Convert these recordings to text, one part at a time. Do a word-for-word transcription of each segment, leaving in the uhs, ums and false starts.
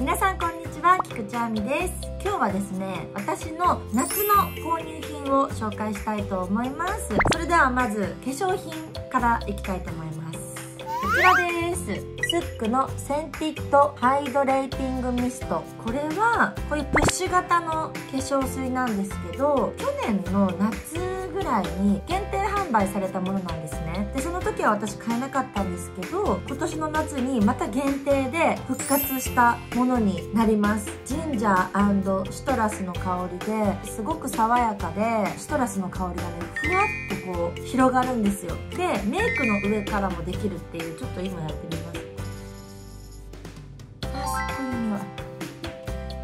皆さんこんにちは、菊地亜美です。今日はですね、私の夏の購入品を紹介したいと思います。それではまず化粧品からいきたいと思います。こちらです。スックのセンティッドハイドレーティングミスト。これはこういうプッシュ型の化粧水なんですけど、去年の夏ぐらいに限定販売されたものなんですね。でその時は私買えなかったんですけど、今年の夏にまた限定で復活したものになります。ジンジャー&シトラスの香りですごく爽やかで、シトラスの香りがねふわっとこう広がるんですよ。でメイクの上からもできるっていう、ちょっと今やってみます。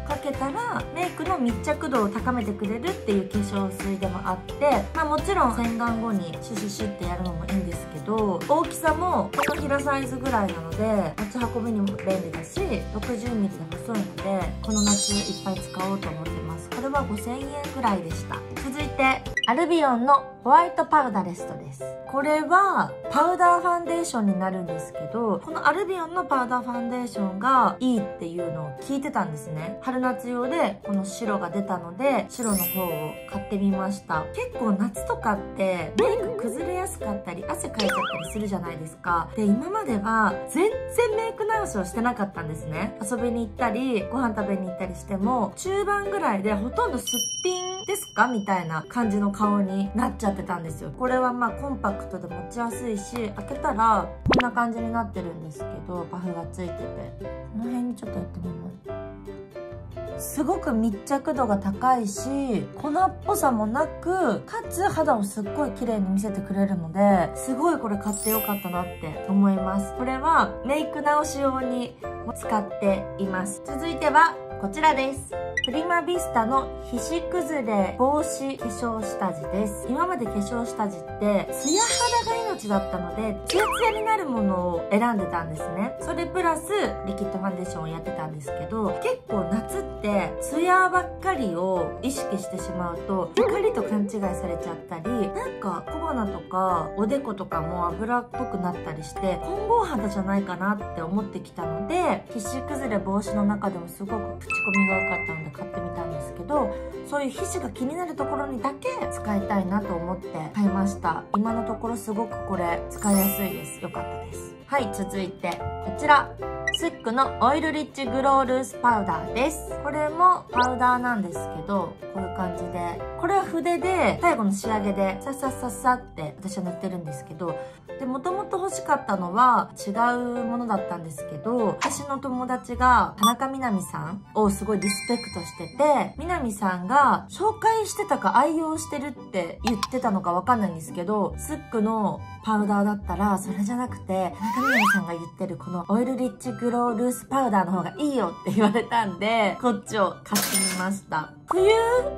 かけたらメイクの密着度を高めてくれるっていう化粧水でもあって、まあもちろん洗顔後にシュシュシュってやるのもいいんですけど、大きさも手のひらサイズぐらいなので持ち運びにも便利だし、 ろくじゅうミリ で細いのでこの夏いっぱい使おうと思ってます。これはごせんえんぐらいでした。続いてアルビオンのホワイトパウダレストです。これはパウダーファンデーションになるんですけど、このアルビオンのパウダーファンデーションがいいっていうのを聞いてたんですね。春夏用でこの白が出たので、白の方を買ってみました。結構夏とかってメイク崩れやすかったり汗かいちゃったりするじゃないですか。で今までは全然メイク直しをしてなかったんですね。遊びに行ったりご飯食べに行ったりしても、中盤ぐらいでほとんどすっぴんですかみたいな感じの顔になっちゃってたんですよ。これはまあコンパクトで持ちやすいし、開けたらこんな感じになってるんですけど、パフがついてて、この辺にちょっとやってみます。すごく密着度が高いし、粉っぽさもなく、かつ肌をすっごい綺麗に見せてくれるので、すごいこれ買ってよかったなって思います。これはメイク直し用に使っています。続いてはこちらです。プリマビスタの皮脂崩れ防止化粧下地です。今まで化粧下地ってツヤ肌が命だったので、ツヤツヤになるものを選んでたんですね。それプラスリキッドファンデーションをやってたんですけど、結構夏ってツヤばっかりを意識してしまうと光と勘違いされちゃったり、なんか小鼻とかおでことかも油っぽくなったりして、混合肌じゃないかなって思ってきたので、皮脂崩れ防止の中でもすごく口コミが良かったので買ってみたんですけど、そういう皮脂が気になるところにだけ使いたいなと思って買いました。今のところすごくこれ使いやすいです。良かったです。はい、続いてこちらスックのオイルリッチグロールースパウダーです。これもパウダーなんですけど、こういう感じで、これは筆で最後の仕上げでサッサッサッサって私は塗ってるんですけど、でもともと欲しかったのは違うものだったんですけど、私の友達が田中みな実さんをすごいリスペクトしてて、みな実さんが紹介してたか愛用してるって言ってたのかわかんないんですけど、スックのパウダーだったらそれじゃなくて、田中みな実さんが言ってるこのオイルリッチグロールースパウダーの方がいいよって言われたんで、こっちを買ってみました。冬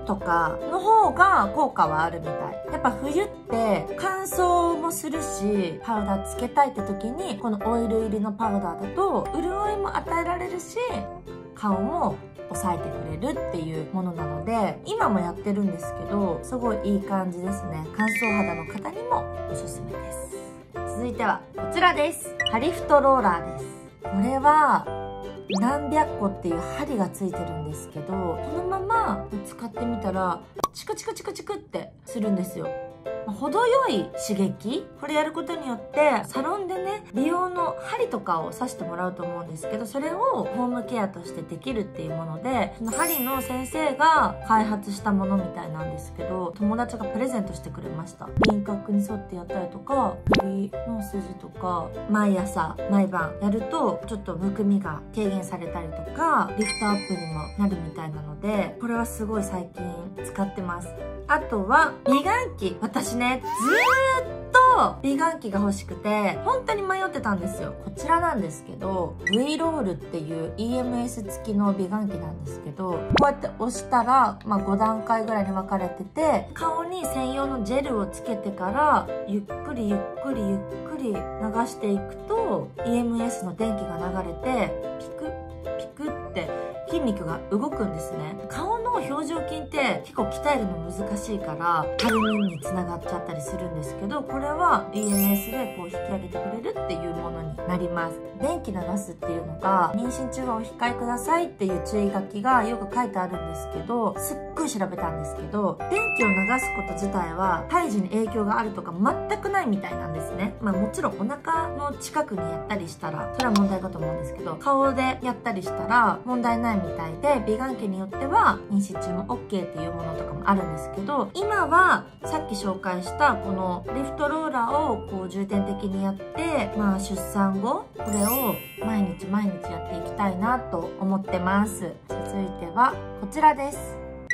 とかの方が効果はあるみたい。やっぱ冬って乾燥もするし、パウダーつけたいって時にこのオイル入りのパウダーだと潤いも与えられるし、顔も抑えてくれるっていうものなので、今もやってるんですけど、すごいいい感じですね。乾燥肌の方にもおすすめです。続いてはこちらです。ハリフトローラーです。これは何百個っていう針がついてるんですけど、このまま使ってみたらチクチクチクチクってするんですよ。程よい刺激、これやることによってサロンでね美容の針とかを刺してもらうと思うんですけど、それをホームケアとしてできるっていうもので、その針の先生が開発したものみたいなんですけど、友達がプレゼントしてくれました。輪郭に沿ってやったりとか、首の筋とか毎朝毎晩やるとちょっとむくみが軽減されたりとか、リフトアップにもなるみたいなので、これはすごい最近使ってます。あとは美顔器。私ねずーっと美顔器が欲しくて本当に迷ってたんですよ。こちらなんですけど、 V ロールっていう イーエムエス 付きの美顔器なんですけど、こうやって押したら、まあ、ごだんかいぐらいに分かれてて、顔に専用のジェルをつけてからゆっくりゆっくりゆっくり流していくと イーエムエス の電気が流れてピクッピクッって筋肉が動くんですね。顔の表情筋って結構鍛えるの難しいからたるみにつながっちゃったりするんですけど、これは イーエムエス でこう引き上げてくれるっていうものになります。電気流すっていうのが妊娠中はお控えくださいっていう注意書きがよく書いてあるんですけど、すっごい調べたんですけど、電気を流すこと自体は胎児に影響があるとか全くないみたいなんですね。まあもちろんお腹の近くにやったりしたらそれは問題かと思うんですけど、顔でやったりしたら問題ないみたいで、美顔器によっては妊娠中も オーケー っていうものとかもあるんですけど、今はさっき紹介したこのリフトローラーをこう重点的にやって、まあ、出産後これを毎日毎日やっていきたいなと思ってます。続いてはこちらです。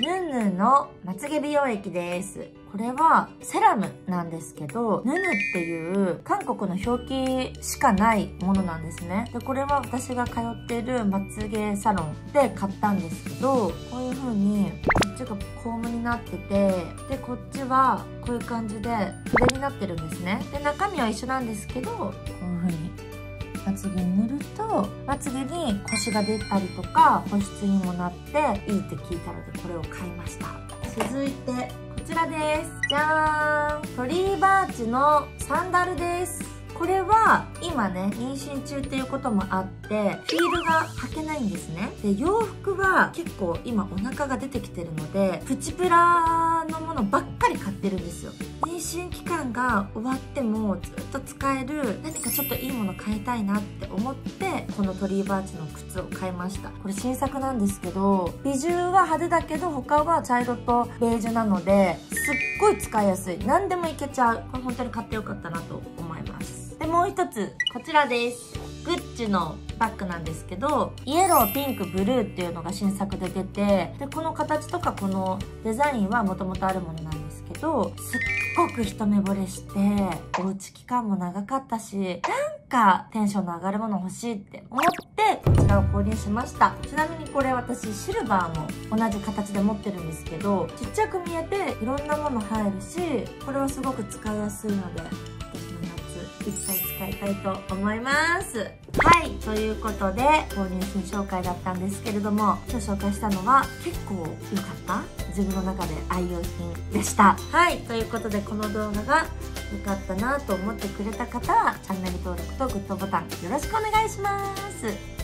ヌンヌンのまつげ美容液です。これはセラムなんですけど、ヌヌっていう韓国の表記しかないものなんですね。でこれは私が通ってるまつげサロンで買ったんですけど、こういう風にこっちがコームになってて、でこっちはこういう感じで筆になってるんですね。で中身は一緒なんですけど、こういう風にまつげ塗るとまつげにコシが出たりとか保湿にもなっていいって聞いたので、これを買いました。続いてこちらです。じゃーん、トリーバーチのサンダルです。これは今ね妊娠中っていうこともあってヒールが履けないんですね。で洋服は結構今お腹が出てきてるのでプチプラのものばっかり買ってるんですよ。妊娠期間が終わってもずっと使える何かちょっといいもの買いたいなって思ってこのトリーバーチの靴を買いました。これ新作なんですけど、ビジュは派手だけど他は茶色とベージュなのですっごい使いやすい。何でもいけちゃう。これ本当に買ってよかったなと思います。でもう一つこちらです。グッチのバッグなんですけど、イエローピンクブルーっていうのが新作で出て、でこの形とかこのデザインはもともとあるものなんですけど、すっごく一目惚れして、おうち期間も長かったしなんかテンションの上がるもの欲しいって思ってこちらを購入しました。ちなみにこれ私シルバーも同じ形で持ってるんですけど、ちっちゃく見えていろんなもの入るし、これはすごく使いやすいのでいっぱい使いたいと思います。はい、ということで購入品紹介だったんですけれども、今日紹介したのは結構良かった自分の中で愛用品でした。はい、ということでこの動画が良かったなと思ってくれた方はチャンネル登録とグッドボタンよろしくお願いします。